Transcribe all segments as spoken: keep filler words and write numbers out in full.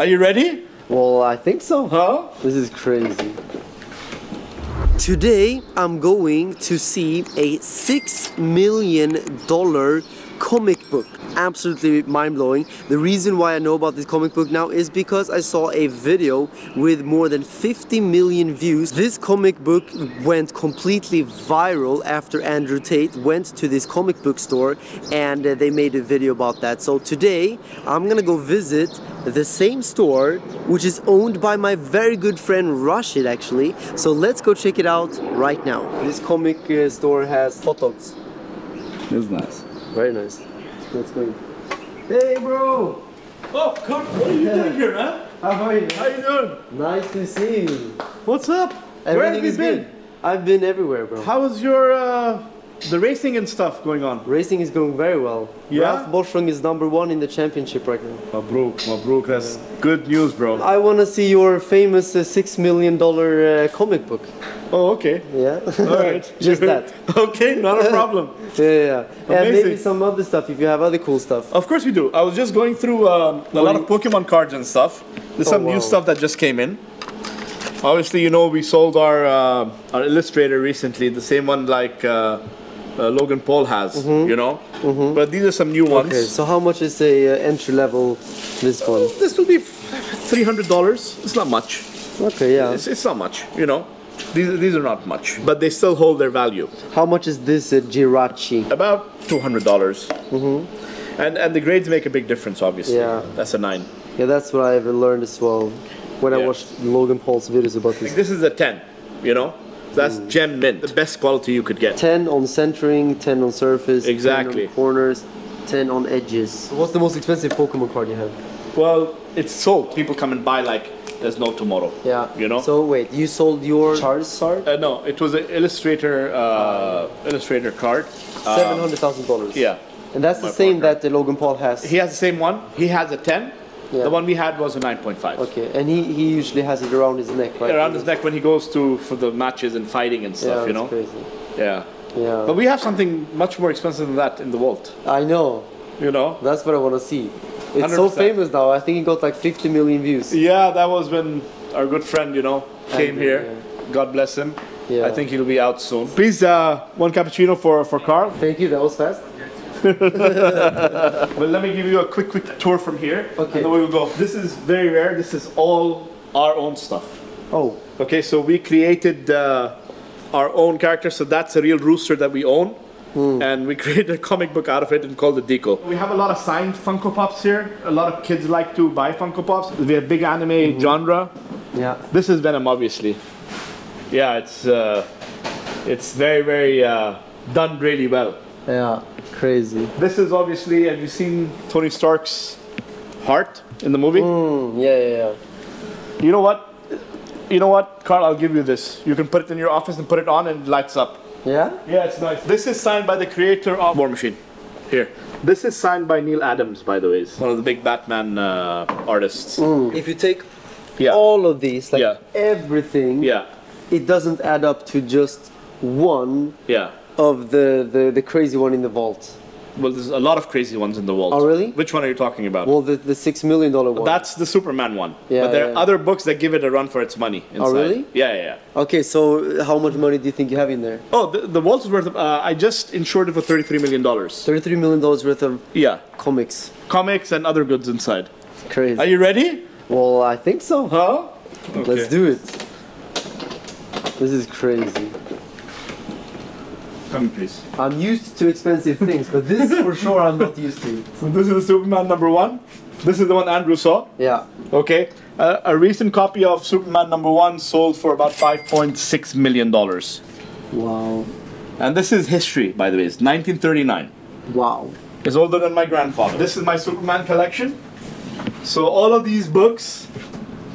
Are you ready? Well, I think so. Huh? This is crazy. Today, I'm going to see a six million dollar comic book. Absolutely mind-blowing. The reason why I know about this comic book now is because I saw a video with more than fifty million views. This comic book went completely viral after Andrew Tate went to this comic book store and uh, they made a video about that. So today I'm gonna go visit the same store, which is owned by my very good friend Rashid, actually. So let's go check it out right now. This comic uh, store has hot dogs. It's nice. Very nice. Let's go. Hey, bro! Oh, Kurt, what are you yeah. doing here, man? How are you? How you doing? Nice to see you. What's up? Everything Where have you been? Good. I've been everywhere, bro. How is your, uh, the racing and stuff going on? Racing is going very well. Yeah? Ralph Bolshung is number one in the championship right now. Mabruk, Mabruk, that's yeah. good news, bro. I want to see your famous uh, six million dollar uh, comic book. Oh, okay. Yeah. All right. Just that. Okay, not a problem. yeah, yeah, yeah. Amazing. And maybe some other stuff if you have other cool stuff. Of course we do. I was just going through um, a lot of Pokemon cards and stuff. There's oh, some wow. new stuff that just came in. Obviously, you know, we sold our uh, our Illustrator recently, the same one like uh, uh, Logan Paul has, mm-hmm. you know. Mm-hmm. But these are some new ones. Okay. So how much is a uh, entry level this one? Uh, this will be three hundred dollars. It's not much. Okay. Yeah. It's, it's not much, you know. These, these are not much, but they still hold their value. How much is this uh, Jirachi? About two hundred dollars. Mm-hmm. and, and the grades make a big difference, obviously. Yeah. That's a nine. Yeah, that's what I've learned as well when yeah. I watched Logan Paul's videos about this. Like, this is a ten, you know? That's mm. gem mint, the best quality you could get. ten on centering, ten on surface, exactly. ten on corners, ten on edges. What's the most expensive Pokemon card you have? Well, it's sold. People come and buy like... There's no tomorrow. Yeah. You know. So wait, you sold your Charizard? Uh, no, it was an Illustrator, uh, Illustrator card. Seven hundred thousand dollars. Yeah. And that's the same partner. that the Logan Paul has. He has the same one. He has a ten. Yeah. The one we had was a nine point five. Okay. And he he usually has it around his neck, right? Around his neck when he goes to for the matches and fighting and stuff. Yeah, you know. Crazy. Yeah. Yeah. But we have something much more expensive than that in the vault. I know. You know. That's what I want to see. It's one hundred percent. So famous now. I think it got like fifty million views. Yeah, that was when our good friend, you know, came Andrew, here. Yeah. God bless him. Yeah. I think he'll be out soon. Please, uh, one cappuccino for, for Carl. Thank you, that was fast. Well, let me give you a quick, quick tour from here. Okay. And then we will go. This is very rare. This is all our own stuff. Oh. Okay, so we created uh, our own character. So that's a real rooster that we own. Mm. And we created a comic book out of it and called it Deco. We have a lot of signed Funko Pops here. A lot of kids like to buy Funko Pops. We have big anime mm-hmm. genre. Yeah. This is Venom, obviously. Yeah, it's uh, it's very, very uh, done really well. Yeah, crazy. This is obviously, have you seen Tony Stark's heart in the movie? Mm, yeah, yeah, yeah. You know what? You know what, Carl, I'll give you this. You can put it in your office and put it on and it lights up. Yeah? Yeah, it's nice. This is signed by the creator of War Machine. Here. This is signed by Neil Adams, by the way. It's one of the big Batman uh, artists. Mm. If you take yeah. all of these, like yeah. everything, yeah. it doesn't add up to just one yeah. of the, the, the crazy one in the vault. Well, there's a lot of crazy ones in the vault. Oh, really? Which one are you talking about? Well, the, the six million dollar one. That's the Superman one. Yeah, but there yeah. are other books that give it a run for its money inside. Oh, really? Yeah, yeah, yeah. Okay, so how much money do you think you have in there? Oh, the, the vault is worth, of, uh, I just insured it for thirty-three million dollars. thirty-three million dollars worth of yeah. comics. Comics and other goods inside. Crazy. Are you ready? Well, I think so. Huh? Okay. Let's do it. This is crazy. Come, please. I'm used to expensive things, but this for sure I'm not used to. So this is the Superman number one. This is the one Andrew saw. Yeah. Okay. Uh, a recent copy of Superman number one sold for about five point six million dollars. Wow. And this is history, by the way. It's nineteen thirty-nine. Wow. It's older than my grandfather. This is my Superman collection. So all of these books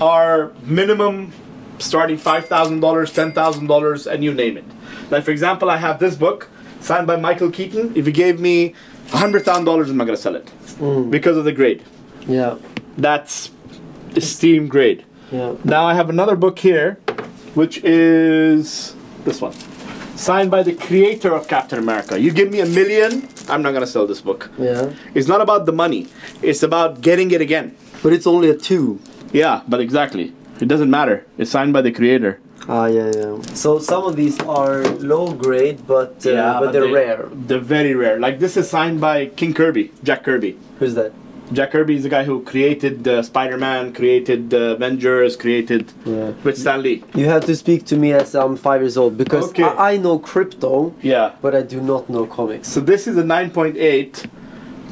are minimum starting five thousand dollars, ten thousand dollars, and you name it. Like, for example, I have this book signed by Michael Keaton. If you gave me one hundred thousand dollars, I'm not going to sell it mm. because of the grade. Yeah. That's esteemed grade. Yeah. Now I have another book here, which is this one, signed by the creator of Captain America. You give me a million, I'm not going to sell this book. Yeah. It's not about the money. It's about getting it again. But it's only a two. Yeah, but exactly. It doesn't matter. It's signed by the creator. Ah, yeah, yeah. So some of these are low grade, but uh, yeah, but, but they're, they're rare. They're very rare. Like this is signed by King Kirby, Jack Kirby. Who's that? Jack Kirby is the guy who created uh, Spider-Man, created the uh, Avengers, created yeah. with Stan Lee. You have to speak to me as I'm five years old because okay. I, I know crypto, yeah, but I do not know comics. So this is a nine point eight.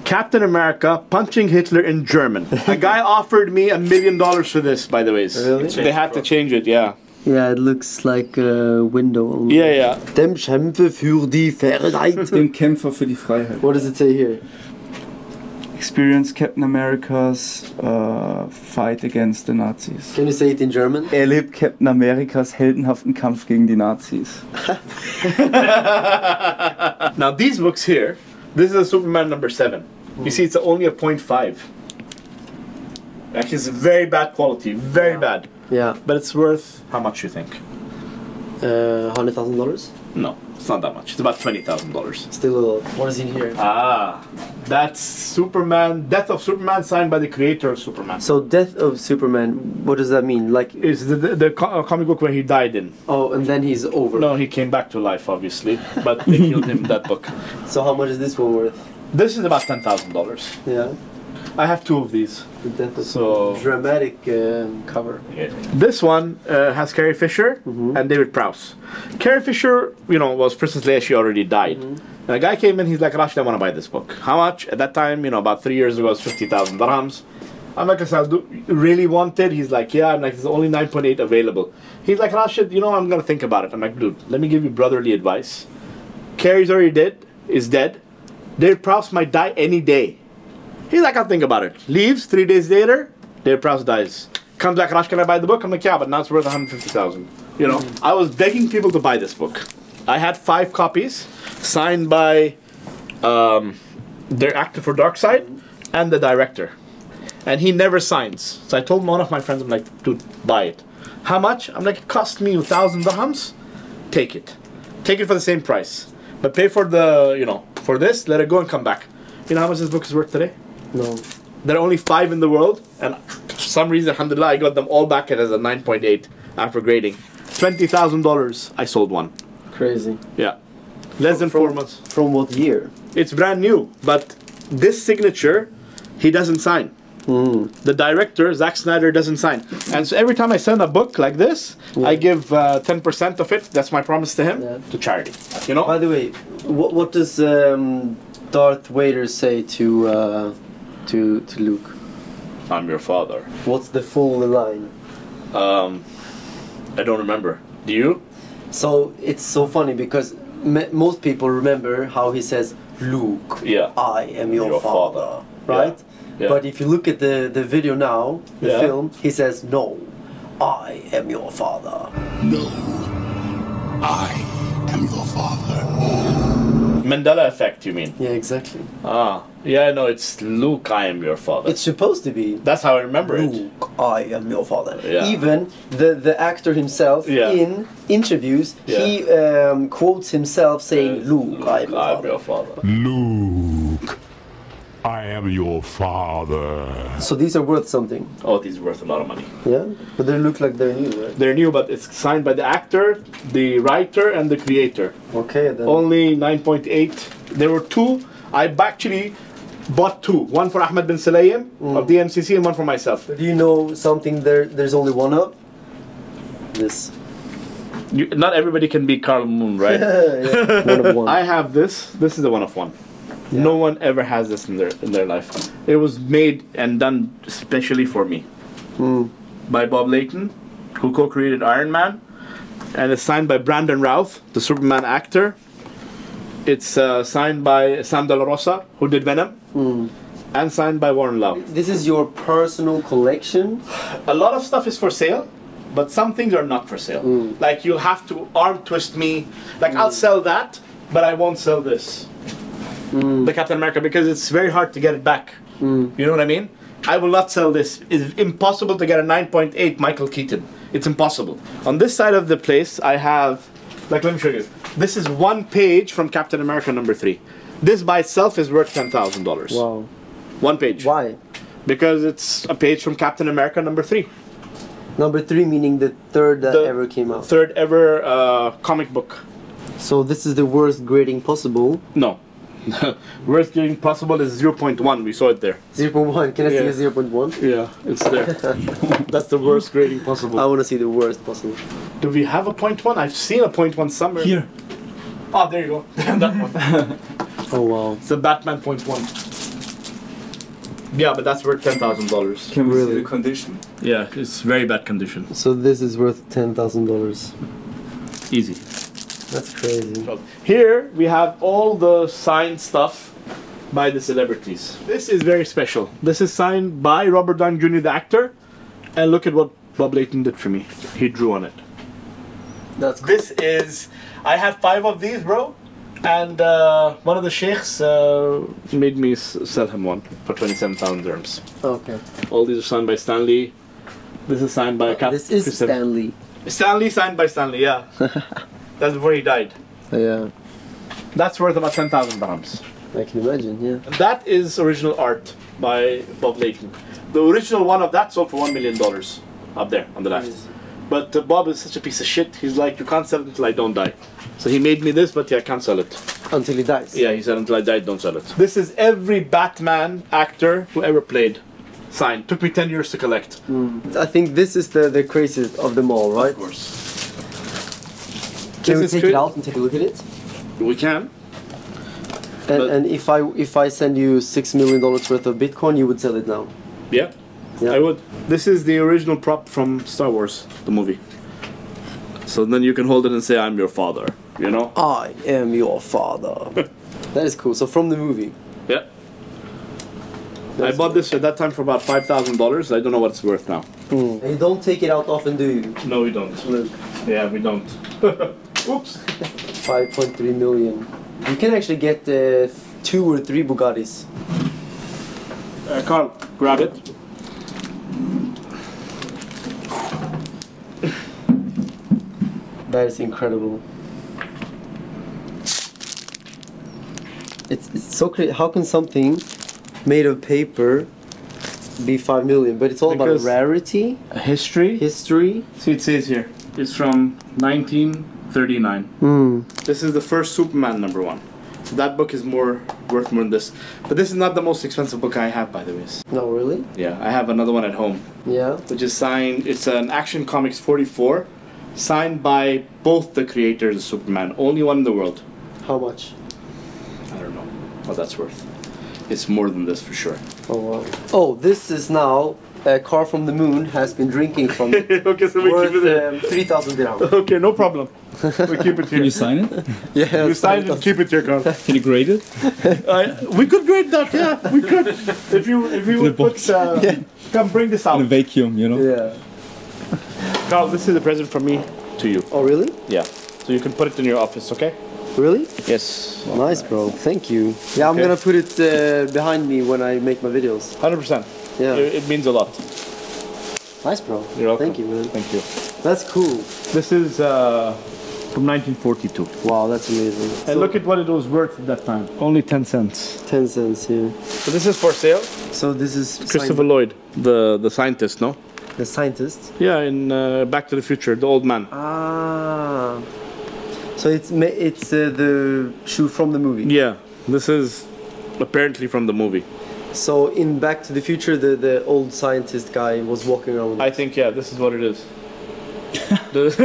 Captain America punching Hitler in German. A guy offered me a million dollars for this, by the way. Really? They had to change it, yeah. Yeah, it looks like a window. Only. Yeah, yeah. Dem Kämpfer für die Freiheit. Dem Kämpfer für die Freiheit. What does it say here? Experience Captain America's uh, fight against the Nazis. Can you say it in German? Erlebt Captain America's heldenhaften Kampf gegen die Nazis. Now these books here, this is a Superman number seven. You see, it's only a point five. Actually, it's very bad quality, very yeah. bad. Yeah. But it's worth, how much you think? Uh, one hundred thousand dollars? No, it's not that much. It's about twenty thousand dollars. Still a little. What is in here? Ah, that's Superman, Death of Superman, signed by the creator of Superman. So Death of Superman, what does that mean? Like, it's the, the, the comic book where he died in. Oh, and then he's over. No, he came back to life, obviously, but they killed him in that book. So how much is this one worth? This is about ten thousand dollars. Yeah. I have two of these. So dramatic uh, cover. Yeah. This one uh, has Carrie Fisher mm-hmm. and David Prowse. Carrie Fisher, you know, was Princess Leia. She already died. Mm-hmm. And a guy came in. He's like, Rashid, I want to buy this book. How much? At that time, you know, about three years ago, it was fifty thousand dirhams. I'm like, I really want it. He's like, yeah. I'm like, there's only nine point eight available. He's like, Rashid, you know, I'm gonna think about it. I'm like, dude, let me give you brotherly advice. Carrie's already dead. Is dead. David Prowse might die any day. He's like, I'll think about it. Leaves, three days later, David Prowse dies. Comes back, Raj, can I buy the book? I'm like, yeah, but now it's worth one hundred fifty thousand dollars. You know, mm-hmm. I was begging people to buy this book. I had five copies, signed by um, their actor for Darkseid and the director. And he never signs. So I told one of my friends, I'm like, dude, buy it. How much? I'm like, it cost me a thousand dirhams. Take it. Take it for the same price. But pay for the, you know, for this, let it go and come back. You know how much this book is worth today? No. There are only five in the world, and for some reason, alhamdulillah, I got them all back at as a nine point eight after grading. twenty thousand dollars, I sold one. Crazy. Yeah. Less from, than four from, months. From what year? It's brand new, but this signature, he doesn't sign. Mm. The director, Zack Snyder, doesn't sign. And so every time I send a book like this, yeah. I give ten percent uh, of it, that's my promise to him, yeah. to charity. You know? By the way, what, what does um, Darth Vader say to... Uh, To, to Luke? I'm your father. What's the full line? Um, I don't remember. Do you? So it's so funny because me most people remember how he says, Luke, yeah. I am your, your father. father. Right? Yeah. Yeah. But if you look at the, the video now, the yeah. film, he says, no, I am your father. No, I am your father. Mandela effect, you mean? Yeah, exactly. Ah, yeah, no, it's Luke, I am your father. It's supposed to be. That's how I remember Luke, it. Luke, I am your father. Yeah. Even the, the actor himself, yeah. in interviews, yeah. he um, quotes himself saying, Luke, Luke I, am, I am your father. Luke, I am your father. So these are worth something. Oh, these are worth a lot of money. Yeah, but they look like they're new, right? They're new, but it's signed by the actor, the writer, and the creator. Okay, then. Only nine point eight. There were two. I actually bought two. One for Ahmed bin Saleem mm. of the M C C and one for myself. But do you know something there? There's only one of? This. You, not everybody can be Carl Moon, right? Yeah, one of one. I have this. This is the one of one. Yeah. No one ever has this in their in their life. It was made and done specially for me mm. by Bob Layton, who co-created Iron Man, and it's signed by Brandon Routh, the Superman actor. It's uh, signed by Sam De La Rosa, who did Venom, mm. and signed by Warren Love. This is your personal collection? A lot of stuff is for sale, but some things are not for sale. Mm. Like, you'll have to arm twist me. Like, mm. I'll sell that, but I won't sell this. Mm. The Captain America, because it's very hard to get it back. Mm. You know what I mean? I will not sell this. It's impossible to get a nine point eight Michael Keaton. It's impossible. On this side of the place, I have, like, let me show you. This is one page from Captain America number three. This by itself is worth ten thousand dollars. Wow. One page. Why? Because it's a page from Captain America number three. Number three meaning the third that the ever came out. Third ever uh, comic book. So this is the worst grading possible? No. Worst grading possible is zero point one. We saw it there. zero point one? Can I yeah. see a zero point one? Yeah, it's there. That's the worst grading possible. I want to see the worst possible. Do we have a zero point one? I've seen a zero point one somewhere. Here. Oh, there you go. That one. Oh, wow. It's a Batman zero point one. Yeah, but that's worth ten thousand dollars. Can we really? See the condition? Yeah, it's very bad condition. So this is worth ten thousand dollars. Easy. That's crazy. Here we have all the signed stuff by the celebrities. This is very special. This is signed by Robert Downey Junior, the actor, and look at what Bob Layton did for me. He drew on it. That's cool. This is. I have five of these, bro. And uh, one of the sheikhs uh, made me s sell him one for twenty-seven thousand dirhams. Okay. All these are signed by Stan Lee. This is signed by a captain. This is Stan Lee. Stan Lee signed by Stan Lee, yeah. That's before he died. Yeah. That's worth about ten thousand dirhams. I can imagine, yeah. And that is original art by Bob Layton. The original one of that sold for one million dollars up there on the left. Nice. But uh, Bob is such a piece of shit. He's like, you can't sell it until I don't die. So he made me this, but yeah, I can't sell it. Until he dies? Yeah, he said, until I die, don't sell it. This is every Batman actor who ever played. Signed. Took me ten years to collect. Mm. I think this is the, the craziest of them all, right? Of course. Can this we take it out and take a look at it? We can. And, and if I if I send you six million dollars worth of Bitcoin, you would sell it now? Yeah. Yeah. I would. This is the original prop from Star Wars, the movie. So then you can hold it and say, I'm your father, you know? I am your father. That is cool. So from the movie. Yeah. That's I bought cool. this at that time for about five thousand dollars. I don't know what it's worth now. Mm. And you don't take it out often, do you? No, we don't. Look. Yeah, we don't. Oops. five point three million. You can actually get uh, two or three Bugattis. Uh, Carl, grab it. That is incredible. It's, it's so crazy. How can something made of paper be five million? But it's all because about rarity, history. History. See, it says here. It's from nineteen thirty-nine. Mm. This is the first Superman number one. So that book is more worth more than this. But this is not the most expensive book I have, by the way. No, really? Yeah, I have another one at home. Yeah. Which is signed. It's an Action Comics forty-four. Signed by both the creators of Superman, only one in the world. How much? I don't know what that's worth. It's more than this for sure. Oh wow! Oh, this is now a car from the moon has been drinking from. Okay, so we worth, keep it um, three thousand dirhams. Okay, no problem. We keep it here. Can you sign it? Yeah. You sign it. Keep it here, Carl. Can you grade it? Uh, we could grade that. Yeah, we could. If you if you would put, uh, yeah. Come bring this out. In a vacuum, you know. Yeah. Carl, this is a present from me to you. Oh, really? Yeah. So you can put it in your office, okay? Really? Yes. Well, nice, nice, bro. Thank you. Yeah, okay. I'm gonna put it uh, behind me when I make my videos. one hundred percent. Yeah. It, it means a lot. Nice, bro. You're welcome. Thank you, man. Thank you. That's cool. This is uh, from nineteen forty-two. Wow, that's amazing. And so look at what it was worth at that time. Only ten cents. ten cents, yeah. So this is for sale? So this is Christopher Lloyd, the, the scientist, no? The scientist? Yeah, in uh, Back to the Future, the old man. Ah. So it's it's uh, the shoe from the movie? Yeah, this is apparently from the movie. So in Back to the Future, the, the old scientist guy was walking around. I think, yeah, this is what it is. This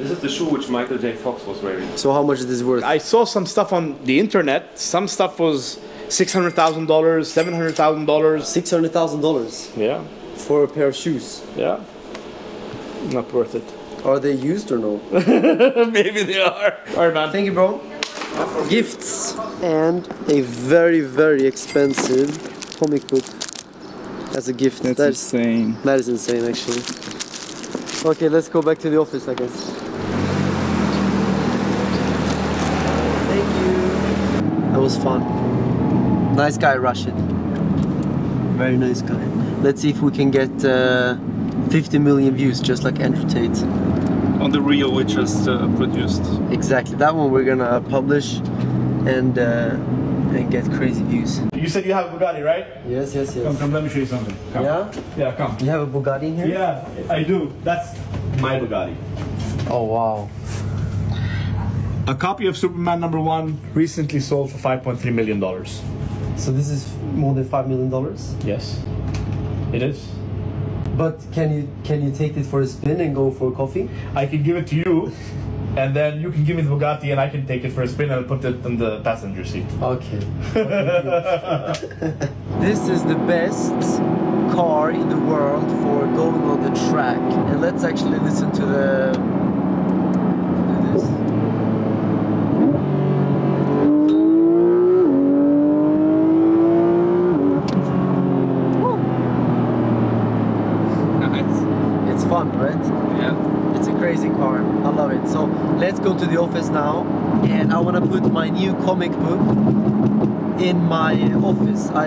is the shoe which Michael J. Fox was wearing. So how much is this worth? I saw some stuff on the internet. Some stuff was six hundred thousand dollars, seven hundred thousand dollars. six hundred thousand dollars? Yeah. For a pair of shoes. Yeah. Not worth it. Are they used or no? Maybe they are. Alright, man. Thank you, bro. Gifts. And a very, very expensive comic book as a gift. That's that is, insane. That is insane, actually. Okay, let's go back to the office, I guess. Thank you. That was fun. Nice guy, Rashid. Very nice guy. Let's see if we can get uh, fifty million views, just like Andrew Tate. On the reel we just uh, produced. Exactly, that one we're gonna publish and uh, and get crazy views. You said you have a Bugatti, right? Yes, yes, yes. Come, come, let me show you something. Come. Yeah? Yeah, come. You have a Bugatti in here? Yeah, I do. That's my Bugatti. Oh, wow. A copy of Superman number one recently sold for five point three million dollars. So this is more than five million dollars? Yes, it is. But can you, can you take it for a spin and go for a coffee? I can give it to you, and then you can give me the Bugatti and I can take it for a spin and put it in the passenger seat. Okay. This is the best car in the world for going on the track. And let's actually listen to the... do this. Let's go to the office now, and I want to put my new comic book in my office. I,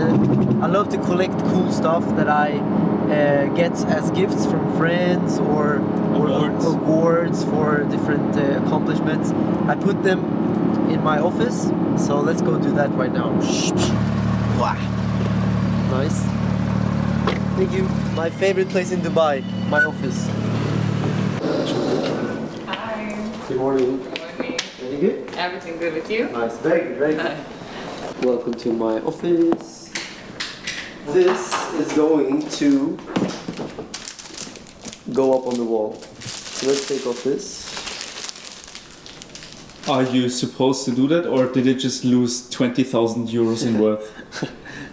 I love to collect cool stuff that I uh, get as gifts from friends or, or awards. awards for different uh, accomplishments. I put them in my office, so let's go do that right now. Wow. Nice. Thank you. My favorite place in Dubai, my office. Good morning. Good morning. Everything good? Everything good with you? Nice. Very good, very good. Welcome to my office. This is going to go up on the wall. So let's take off this. Are you supposed to do that, or did it just lose twenty thousand euros in worth?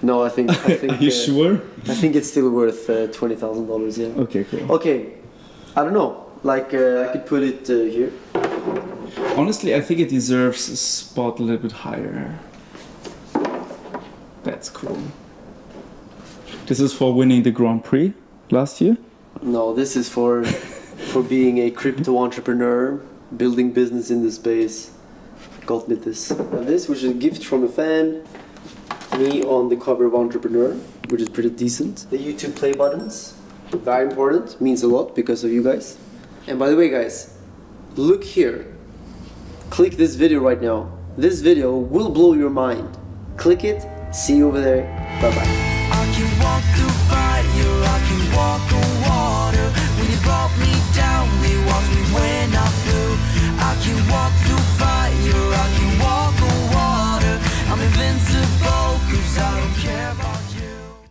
No, I think... I think Are you uh, sure? I think it's still worth uh, twenty thousand dollars, yeah. Okay, cool. Okay, I don't know. Like, uh, I could put it uh, here. Honestly, I think it deserves a spot a little bit higher. That's cool. This is for winning the Grand Prix last year? No, this is for for being a crypto entrepreneur, building business in the space. Got me this. Now this, which is a gift from a fan. Me on the cover of Entrepreneur, which is pretty decent. The YouTube play buttons, very important, means a lot because of you guys. And by the way, guys, look here. Click this video right now. This video will blow your mind. Click it. See you over there. Bye-bye.